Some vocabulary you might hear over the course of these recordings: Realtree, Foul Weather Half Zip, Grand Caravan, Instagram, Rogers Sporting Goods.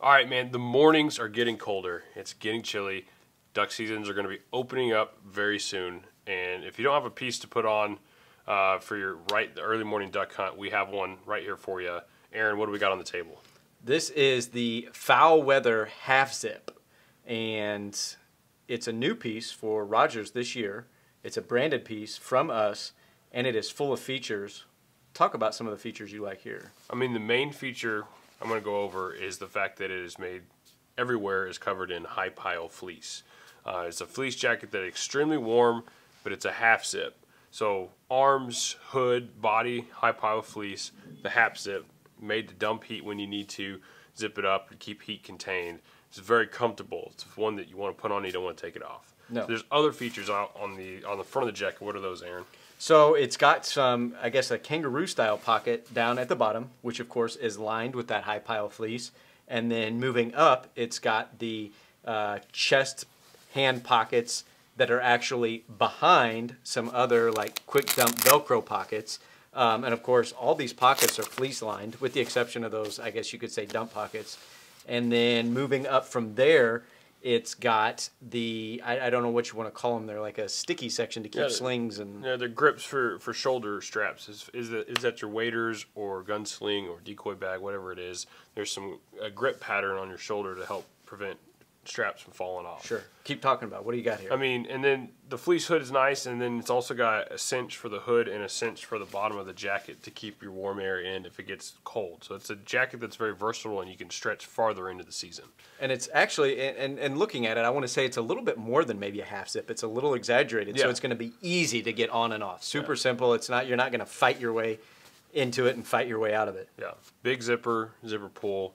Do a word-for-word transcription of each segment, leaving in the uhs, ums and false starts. All right, man, the mornings are getting colder. It's getting chilly. Duck seasons are going to be opening up very soon. And if you don't have a piece to put on uh, for your right the early morning duck hunt, we have one right here for you. Aaron, what do we got on the table? This is the Foul Weather Half Zip. And it's a new piece for Rogers this year. It's a branded piece from us, and it is full of features. Talk about some of the features you like here. I mean, the main feature I'm going to go over is the fact that it is made everywhere is covered in high pile fleece. Uh, it's a fleece jacket that is extremely warm, but it's a half zip. So arms, hood, body, high pile fleece, the half zip, made to dump heat when you need to, zip it up and keep heat contained. It's very comfortable. It's one that you want to put on, you don't want to take it off. No. So there's other features out on the on the front of the jacket. What are those, Aaron? So it's got some, I guess, a kangaroo-style pocket down at the bottom, which, of course, is lined with that high-pile fleece. And then moving up, it's got the uh, chest hand pockets that are actually behind some other, like, quick-dump Velcro pockets. Um, and, of course, all these pockets are fleece-lined, with the exception of those, I guess you could say, dump pockets. And then moving up from there, it's got the, I, I don't know what you want to call them. They're like a sticky section to keep yeah, slings and... Yeah, they're grips for, for shoulder straps. Is, is, the, is that your waders or gun sling or decoy bag, whatever it is. There's some a grip pattern on your shoulder to help prevent straps from falling off. Sure. Keep talking about it. What do you got here? I mean, and then the fleece hood is nice, and then it's also got a cinch for the hood and a cinch for the bottom of the jacket to keep your warm air in if it gets cold. So it's a jacket that's very versatile, and you can stretch farther into the season. And it's actually, and, and looking at it, I want to say it's a little bit more than maybe a half zip. It's a little exaggerated, yeah. So it's going to be easy to get on and off. Super yeah. simple. It's not, you're not going to fight your way into it and fight your way out of it. Yeah. Big zipper, zipper pull,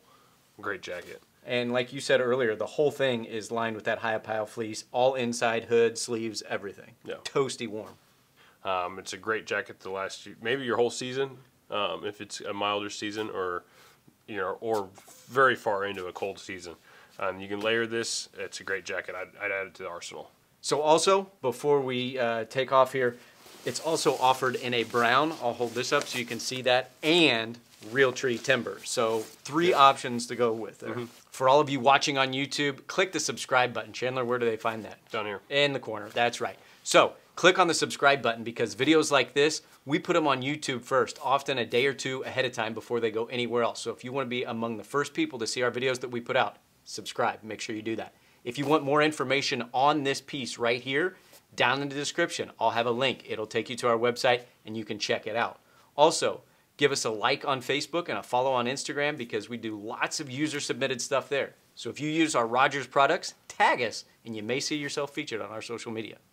great jacket. And like you said earlier, the whole thing is lined with that high pile fleece, all inside, hood, sleeves, everything. Yeah. Toasty warm. Um, it's a great jacket to last you, maybe your whole season, um, if it's a milder season, or you know, or very far into a cold season. Um, you can layer this. It's a great jacket. I'd, I'd add it to the arsenal. So also, before we uh, take off here, it's also offered in a brown. I'll hold this up so you can see that. And Realtree Timber. So three yeah. options to go with there. Mm-hmm. For all of you watching on YouTube, click the subscribe button. Chandler, where do they find that? Down here. In the corner. That's right. So click on the subscribe button, because videos like this, we put them on YouTube first, often a day or two ahead of time before they go anywhere else. So if you want to be among the first people to see our videos that we put out, subscribe. Make sure you do that. If you want more information on this piece right here, down in the description, I'll have a link. It'll take you to our website and you can check it out. Also, give us a like on Facebook and a follow on Instagram, because we do lots of user-submitted stuff there. So if you use our Rogers products, tag us, and you may see yourself featured on our social media.